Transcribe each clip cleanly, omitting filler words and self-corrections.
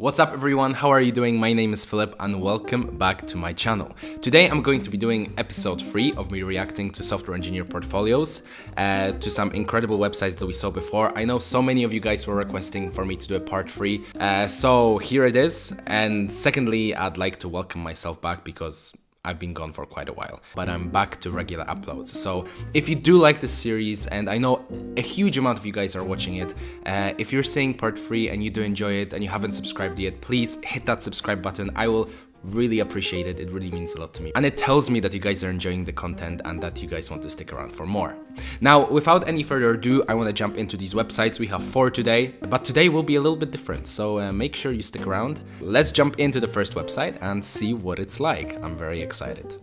What's up everyone, how are you doing? My name is Filip and welcome back to my channel. Today I'm going to be doing episode 3 of me reacting to software engineer portfolios, to some incredible websites that we saw before. I know so many of you guys were requesting for me to do a part 3, so here it is. And secondly, I'd like to welcome myself back because I've been gone for quite a while, but I'm back to regular uploads. So if you do like this series, and I know a huge amount of you guys are watching it, if you're seeing part 3 and you do enjoy it and you haven't subscribed yet, please hit that subscribe button. I will really appreciate it. It really means a lot to me. And it tells me that you guys are enjoying the content and that you guys want to stick around for more. Now, without any further ado, I want to jump into these websites. We have 4 today, but today will be a little bit different. So make sure you stick around. Let's jump into the first website and see what it's like. I'm very excited.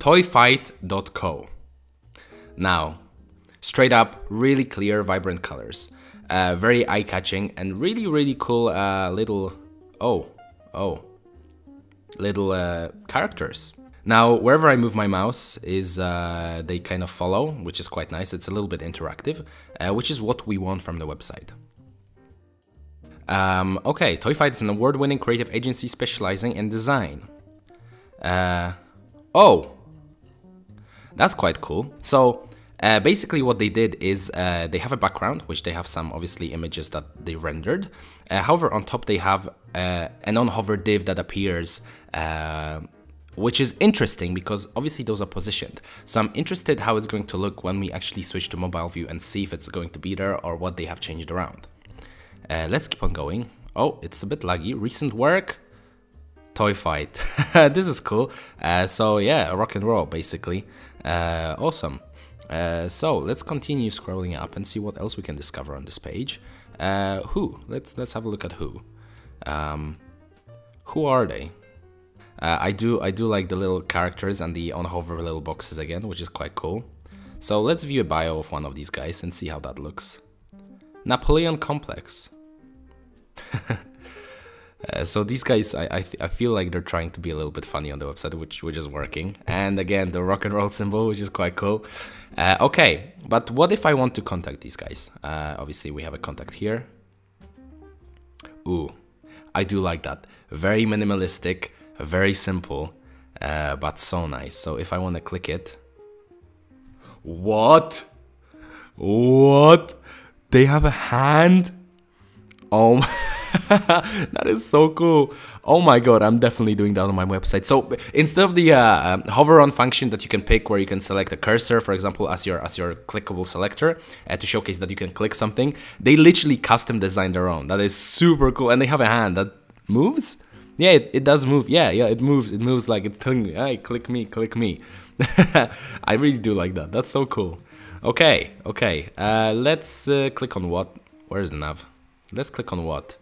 Toyfight.co. Now, straight up, really clear, vibrant colors. Very eye-catching and really, really cool little... little characters. Now, wherever I move my mouse is they kind of follow, which is quite nice. It's a little bit interactive, which is what we want from the website. Okay, Toyfight is an award-winning creative agency specializing in design. That's quite cool. So basically what they did is they have a background, which they have some obviously images that they rendered. However, on top they have an on-hover div that appears, which is interesting because obviously those are positioned. So I'm interested how it's going to look when we actually switch to mobile view and see if it's going to be there or what they have changed around. Let's keep on going. Oh, it's a bit laggy. Recent work. Toyfight. This is cool. So yeah, rock and roll basically. Awesome. So let's continue scrolling up and see what else we can discover on this page. Let's have a look at who. Who are they? I do like the little characters and the on-hover little boxes again, which is quite cool. So let's view a bio of one of these guys and see how that looks. Napoleon Complex. So these guys, I feel like they're trying to be a little bit funny on the website, which is working. And again, the rock and roll symbol, which is quite cool. Okay, but what if I want to contact these guys? Obviously, we have a contact here. Ooh, I do like that. Very minimalistic, very simple, but so nice. So if I want to click it... What? They have a hand? Oh my... That is so cool. Oh my god, I'm definitely doing that on my website. So instead of the hover on function that you can pick where you can select a cursor, for example, as your clickable selector to showcase that you can click something, they literally custom designed their own. That is super cool. And they have a hand that moves. Yeah, it does move. Yeah, it moves. It moves like it's telling me, hey, click me, click me. I really do like that. That's so cool. Okay. Let's click on what? Where is the nav? Let's click on what?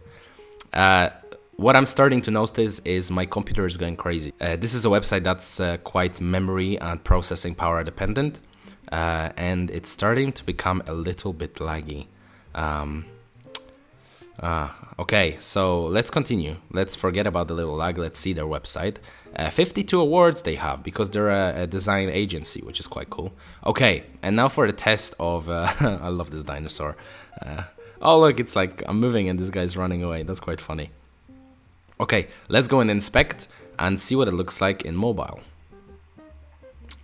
What I'm starting to notice is my computer is going crazy. This is a website that's quite memory and processing power dependent, and it's starting to become a little bit laggy. Okay, so let's continue. Let's forget about the little lag. Let's see their website. 52 awards they have because they're a design agency, which is quite cool. Okay, and now for the test of... I love this dinosaur. Oh look, it's like I'm moving and this guy's running away. That's quite funny. Okay, let's go and inspect and see what it looks like in mobile.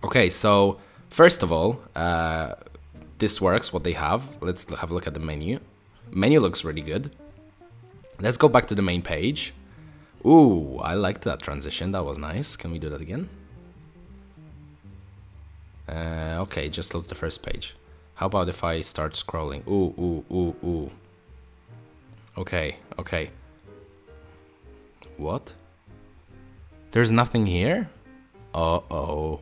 Okay, so first of all, this works, what they have. Let's have a look at the menu. Menu looks really good. Let's go back to the main page. Ooh, I liked that transition. That was nice. Can we do that again? Okay, just loads the first page. How about if I start scrolling? Ooh. Okay. What? There's nothing here? Uh-oh.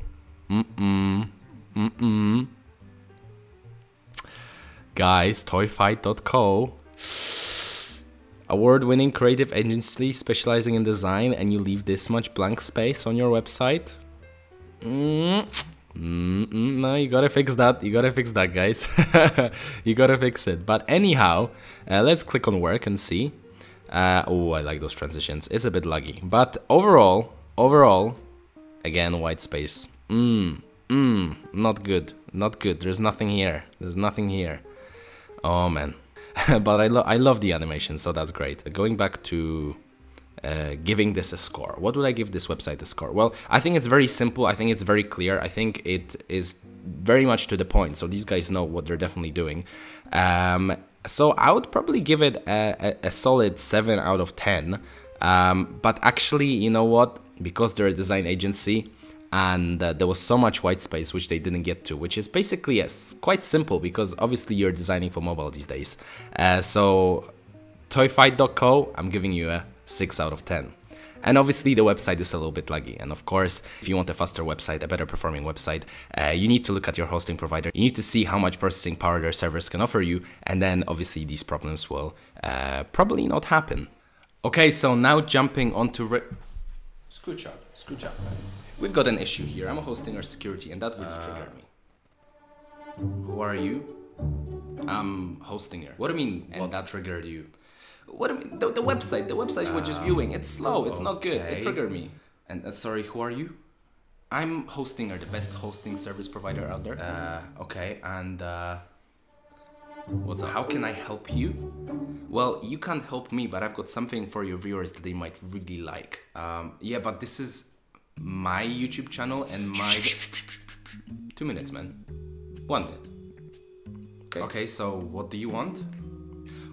Guys, toyfight.co. Award-winning creative agency specializing in design, and you leave this much blank space on your website? No, you gotta fix that. You gotta fix that, guys. You gotta fix it. But anyhow, let's click on work and see. Oh, I like those transitions. It's a bit laggy. But overall, again, white space. Not good. Not good. There's nothing here. Oh, man. But I love the animation, so that's great. Going back to giving this a score. What would I give this website a score? Well, I think it's very simple. I think it's very clear. I think it is very much to the point. So these guys know what they're definitely doing. So I would probably give it a solid 7 out of 10. But actually, you know what? Because they're a design agency, and there was so much white space which they didn't get to, which is basically quite simple, because obviously you're designing for mobile these days. So Toyfight.co, I'm giving you a 6 out of 10. And obviously the website is a little bit laggy. And of course, if you want a faster website, a better performing website, you need to look at your hosting provider. You need to see how much processing power their servers can offer you. And then obviously these problems will probably not happen. Okay, so now jumping onto... Screwjob, man. We've got an issue here. I'm a Hostinger security, and that really triggered me. Who are you? I'm Hostinger. What do you mean, and that triggered you? What do you mean? The website we're just viewing, it's slow, it's not good, it triggered me. And sorry, who are you? I'm Hostinger, the best hosting service provider out there. Okay, and what's up? How can I help you? Well, you can't help me, but I've got something for your viewers that they might really like. Yeah, but this is my YouTube channel and my... 2 minutes, man. 1 minute. Okay. Okay, so what do you want?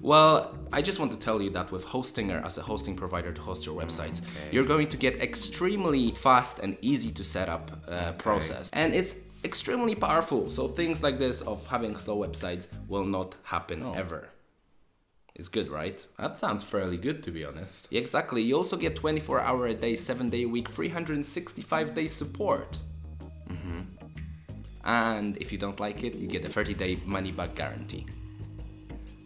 Well, I just want to tell you that with Hostinger as a hosting provider to host your websites, you're going to get extremely fast and easy to set up process. And it's extremely powerful. So things like this of having slow websites will not happen ever. It's good, right? That sounds fairly good, to be honest. Yeah, exactly. You also get 24-hour a day, 7-day a week, 365-day support. Mm-hmm. And if you don't like it, you get a 30-day money-back guarantee.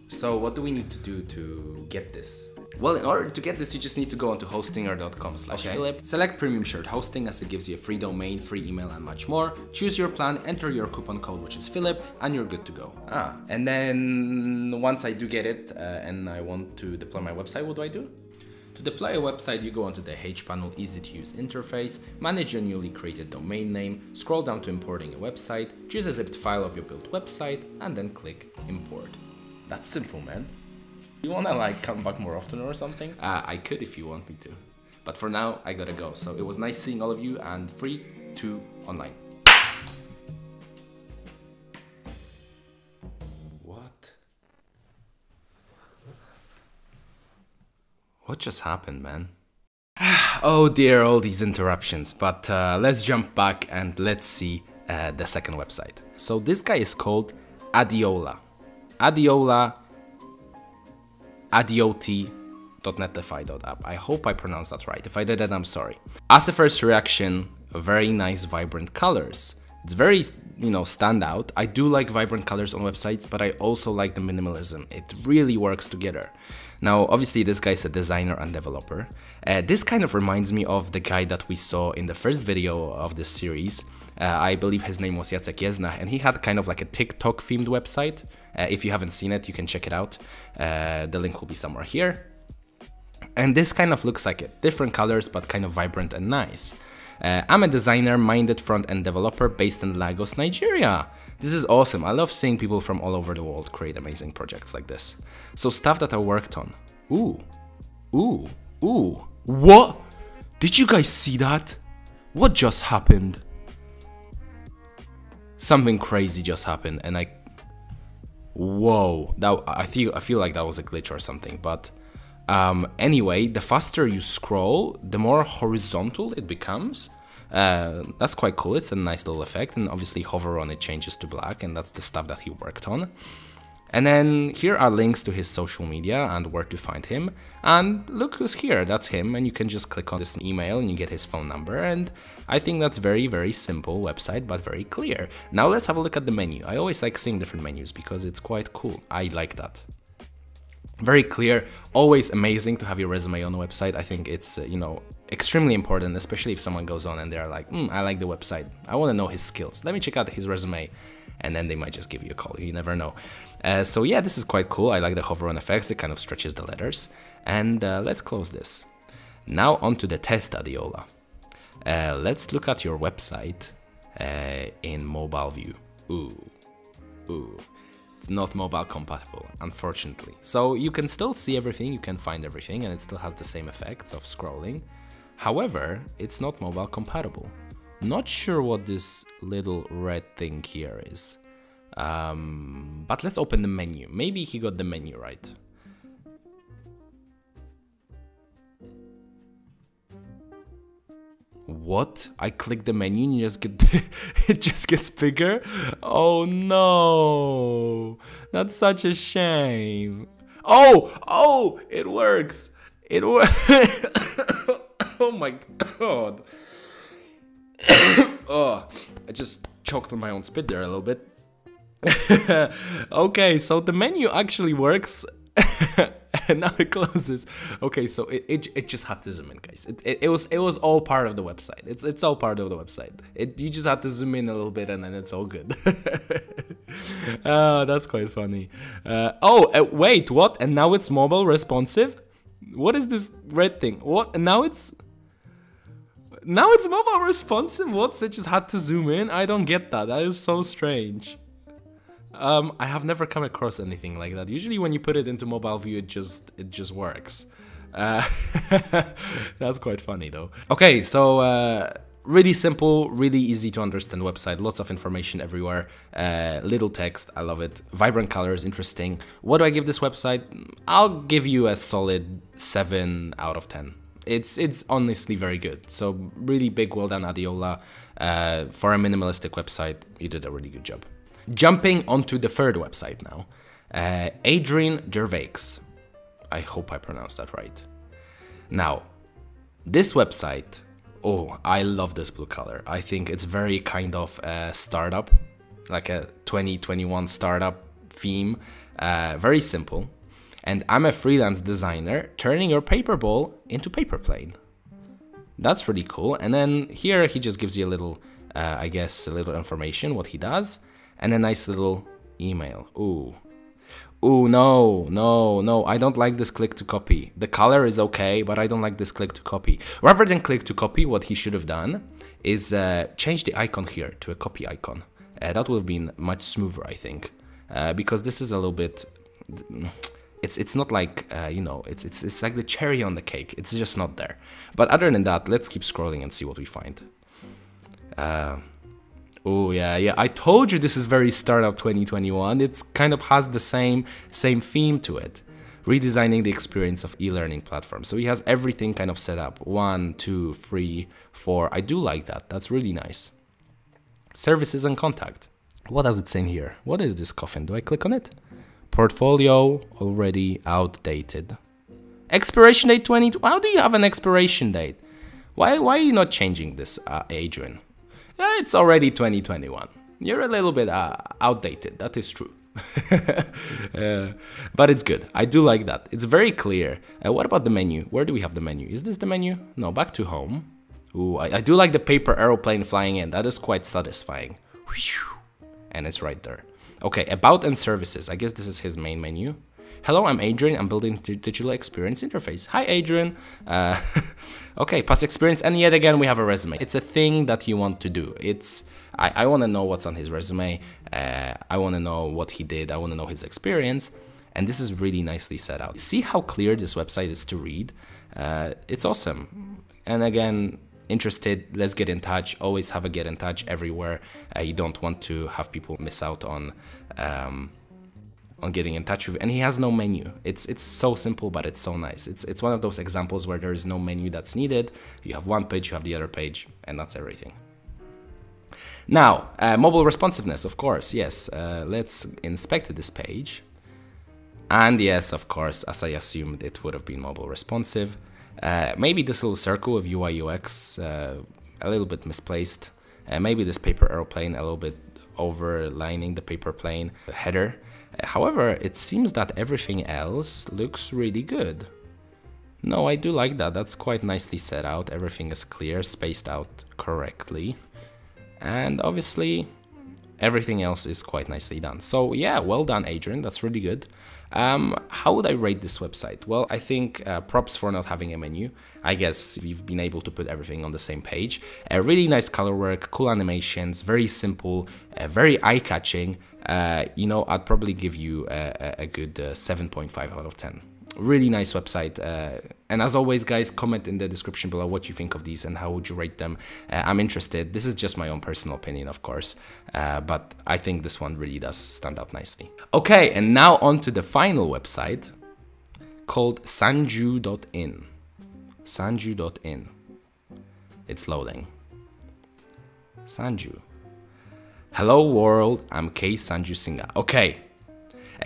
So what do we need to do to get this? Well, in order to get this, you just need to go onto hostinger.com/Filip. Select premium shared hosting, as it gives you a free domain, free email, and much more. Choose your plan, enter your coupon code, which is Filip, and you're good to go. And then once I do get it and I want to deploy my website, what do I do? To deploy a website, you go onto the Hpanel easy-to-use interface, manage your newly created domain name, scroll down to importing a website, choose a zipped file of your built website, and then click import. That's simple, man. You wanna like come back more often or something? I could if you want me to. But for now, I gotta go. So it was nice seeing all of you, and 3, 2, online. What? What just happened, man? Oh dear, all these interruptions. But let's jump back and let's see the second website. So this guy is called Adeola. Adeola Adeoti.netify.app. I hope I pronounced that right. If I did that, I'm sorry. As a first reaction, very nice, vibrant colors. It's very, you know, standout. I do like vibrant colors on websites, but I also like the minimalism. It really works together. Now, obviously, this guy's a designer and developer. This kind of reminds me of the guy that we saw in the first video of this series. I believe his name was Jacek Jezna, and he had kind of like a TikTok themed website. If you haven't seen it, you can check it out. The link will be somewhere here. And this kind of looks like it. Different colors, but kind of vibrant and nice. I'm a designer-minded front-end developer based in Lagos, Nigeria. This is awesome. I love seeing people from all over the world create amazing projects like this. So stuff that I worked on. Ooh. Ooh. Ooh. What? Did you guys see that? What just happened? Something crazy just happened, and I... Whoa. That, I feel like that was a glitch or something, but... Anyway, the faster you scroll, the more horizontal it becomes. That's quite cool. It's a nice little effect, and obviously hover on it changes to black, and that's the stuff that he worked on. And then here are links to his social media and where to find him. And look who's here, that's him, and you can just click on this email and you get his phone number. And I think that's very, very simple website, but very clear. Now let's have a look at the menu. I always like seeing different menus because it's quite cool. I like that. Very clear, always amazing to have your resume on the website. I think it's, you know, extremely important, especially if someone goes on and they're like, I like the website, I want to know his skills, let me check out his resume, and then they might just give you a call, you never know. So yeah, this is quite cool. I like the hover on effects, it kind of stretches the letters. And let's close this. Now onto the test Adeola. Let's look at your website in mobile view. Ooh, ooh. it's not mobile compatible, unfortunately. So you can still see everything, you can find everything, and it still has the same effects of scrolling. However, it's not mobile compatible. Not sure what this little red thing here is. But let's open the menu. Maybe he got the menu right. What? I click the menu and you just get it just gets bigger? Oh no! That's such a shame. Oh! Oh! It works! It works! Oh my god. Oh, I just choked on my own spit there a little bit. Okay, so the menu actually works. And now it closes. Okay, so it just had to zoom in, guys. It was all part of the website. It's all part of the website. You just had to zoom in a little bit, and then it's all good. That's quite funny. Wait, what? And now it's mobile responsive. What is this red thing? What? And now it's mobile responsive. What? It just had to zoom in. I don't get that. That is so strange. I have never come across anything like that. Usually when you put it into mobile view, it just works. That's quite funny though. Okay, so really simple, really easy to understand website. Lots of information everywhere. Little text, I love it. Vibrant colors, interesting. What do I give this website? I'll give you a solid 7 out of 10. It's honestly very good. So really big well done, Adeola. For a minimalistic website, you did a really good job. Jumping onto the third website now, Adrien Gervaix. I hope I pronounced that right. Now, this website, oh, I love this blue color. I think it's very kind of a startup, like a 2021 startup theme, very simple. And I'm a freelance designer, turning your paper ball into paper plane. That's really cool. And then here he just gives you a little, I guess, a little information, what he does. And a nice little email. Ooh. Ooh, no, no, no. I don't like this click to copy. The color is okay, but I don't like this click to copy. Rather than click to copy, what he should have done is change the icon here to a copy icon. That would have been much smoother, I think. Because this is a little bit... It's not like, you know, it's like the cherry on the cake. It's just not there. But other than that, let's keep scrolling and see what we find. Oh yeah, yeah, I told you this is very startup 2021. It's kind of has the same theme to it. Redesigning the experience of e-learning platform. So he has everything kind of set up. 1, 2, 3, 4. I do like that. That's really nice. Services and contact. What does it say in here? What is this coffin? Do I click on it? Portfolio already outdated. Expiration date 20. How do you have an expiration date? Why are you not changing this, Adrien? Yeah, it's already 2021. You're a little bit outdated, that is true. But it's good. I do like that. It's very clear. What about the menu? Where do we have the menu? Is this the menu? No, back to home. Ooh, I do like the paper aeroplane flying in. That is quite satisfying. And it's right there. Okay, about and services. I guess this is his main menu. Hello, I'm Adrien. I'm building digital experience interface. Hi, Adrien. Okay, past experience. And yet again, we have a resume. It's a thing that you want to do. I want to know what's on his resume. I want to know what he did. I want to know his experience. And this is really nicely set out. See how clear this website is to read? It's awesome. And again, interested, let's get in touch. Always have a get in touch everywhere. You don't want to have people miss out on getting in touch with, and he has no menu. It's so simple, but it's so nice. It's one of those examples where there is no menu that's needed. You have one page, you have the other page, and that's everything. Now, mobile responsiveness, of course, yes. Let's inspect this page. And yes, of course, as I assumed, it would have been mobile responsive. Maybe this little circle of UI UX, a little bit misplaced. Maybe this paper aeroplane, a little bit overlining the paper plane header. However, it seems that everything else looks really good. No, I do like that. That's quite nicely set out. Everything is clear, spaced out correctly. And obviously, Everything else is quite nicely done. So yeah, well done, Adrien. That's really good. How would I rate this website? Well, I think props for not having a menu. I guess we've been able to put everything on the same page. Really nice color work, cool animations, very simple, very eye-catching. You know, I'd probably give you a good 7.5 out of 10. Really nice website, and as always guys, comment in the description below what you think of these and how would you rate them. I'm interested. This is just my own personal opinion, of course, but I think this one really does stand out nicely. Okay, and now on to the final website called sanju.in. sanju.in. It's loading. Sanju. Hello world, I'm K Sanju Singa. Okay.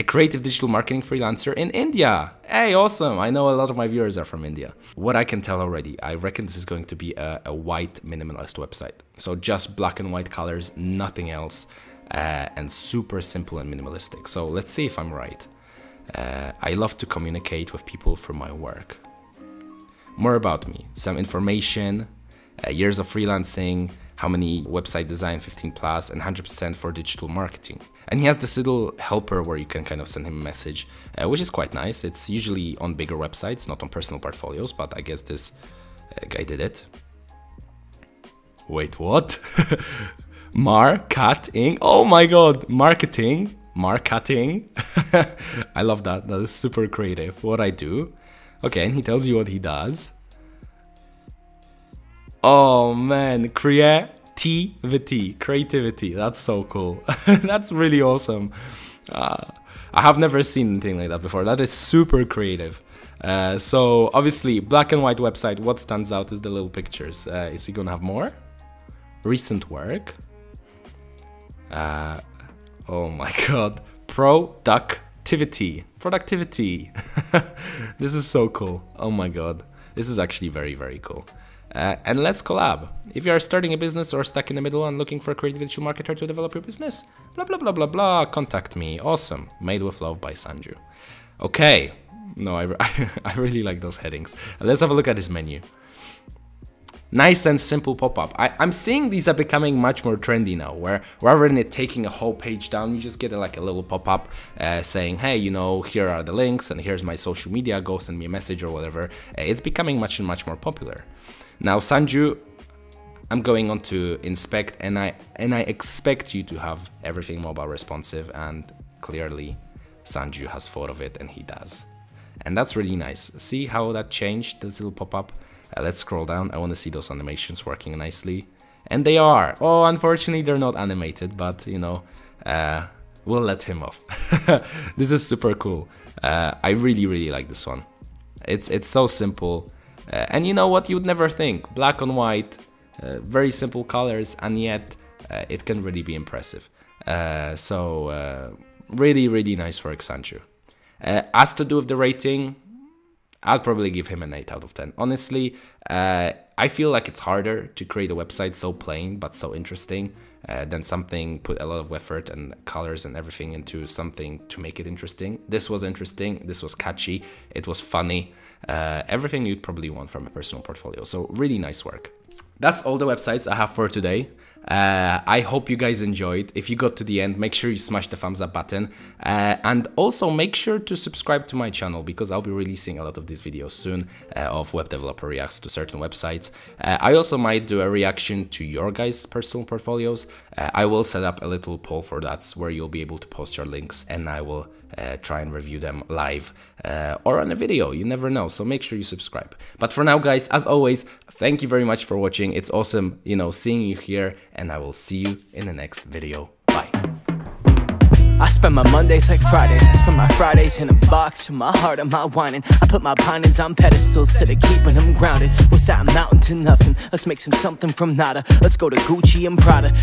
A creative digital marketing freelancer in India. Hey, awesome. I know a lot of my viewers are from India. What I can tell already, I reckon this is going to be a white minimalist website. So just black and white colors, nothing else, and super simple and minimalistic. So let's see if I'm right. I love to communicate with people through my work. More about me, some information, years of freelancing, how many website design 15+ and 100% for digital marketing. And he has this little helper where you can kind of send him a message, which is quite nice. It's usually on bigger websites, not on personal portfolios, but I guess this guy did it. Wait, what? Marketing? Oh my God, marketing, marketing. I love that. That is super creative. What I do. Okay, and he tells you what he does. Oh man, creativity, creativity, that's so cool. That's really awesome. I have never seen anything like that before. That is super creative. So obviously, black and white website, what stands out is the little pictures. Is he gonna have more? Recent work. Oh my God, productivity, productivity. This is so cool. Oh my God, this is actually very, very cool. And let's collab. If you are starting a business or stuck in the middle and looking for a creative digital marketer to develop your business, blah, blah, blah, blah, blah, contact me. Awesome. Made with love by Sanju. Okay. No, I really like those headings. Let's have a look at his menu. Nice and simple pop-up. I'm seeing these are becoming much more trendy now, where rather than it taking a whole page down, you just get like a little pop-up saying, hey, you know, here are the links and here's my social media, go send me a message or whatever. It's becoming much more popular. Now, Sanju, I'm going on to inspect, and I expect you to have everything mobile responsive, and clearly Sanju has thought of it, and he does. And that's really nice. See how that changed, this little pop-up? Let's scroll down. I want to see those animations working nicely. And they are. Oh, unfortunately, they're not animated, but, you know, we'll let him off. This is super cool. I really, really like this one. It's so simple. And you know what, you'd never think, black on white, very simple colors, and yet it can really be impressive. So really, really nice work, Sanju. As to do with the rating, I'd probably give him an 8 out of 10. Honestly, I feel like it's harder to create a website so plain but so interesting than something put a lot of effort and colors and everything into something to make it interesting. This was interesting, this was catchy, it was funny. Everything you'd probably want from a personal portfolio. So really nice work. That's all the websites I have for today. I hope you guys enjoyed. If you got to the end, make sure you smash the thumbs up button, and also make sure to subscribe to my channel, because I'll be releasing a lot of these videos soon of web developer reacts to certain websites. I also might do a reaction to your guys' personal portfolios. I will set up a little poll for that, where you'll be able to post your links, and I will try and review them live or on a video. You never know, so make sure you subscribe. But for now guys, as always, thank you very much for watching. It's awesome, you know, seeing you here, and I will see you in the next video. Bye. I spend my Mondays like Fridays. I spend my Fridays in a box, my heart and my whining. I put my pondings on pedestals instead of keeping them grounded. What's that? I'm out into nothing. Let's make something from nada. Let's go to Gucci and Prada.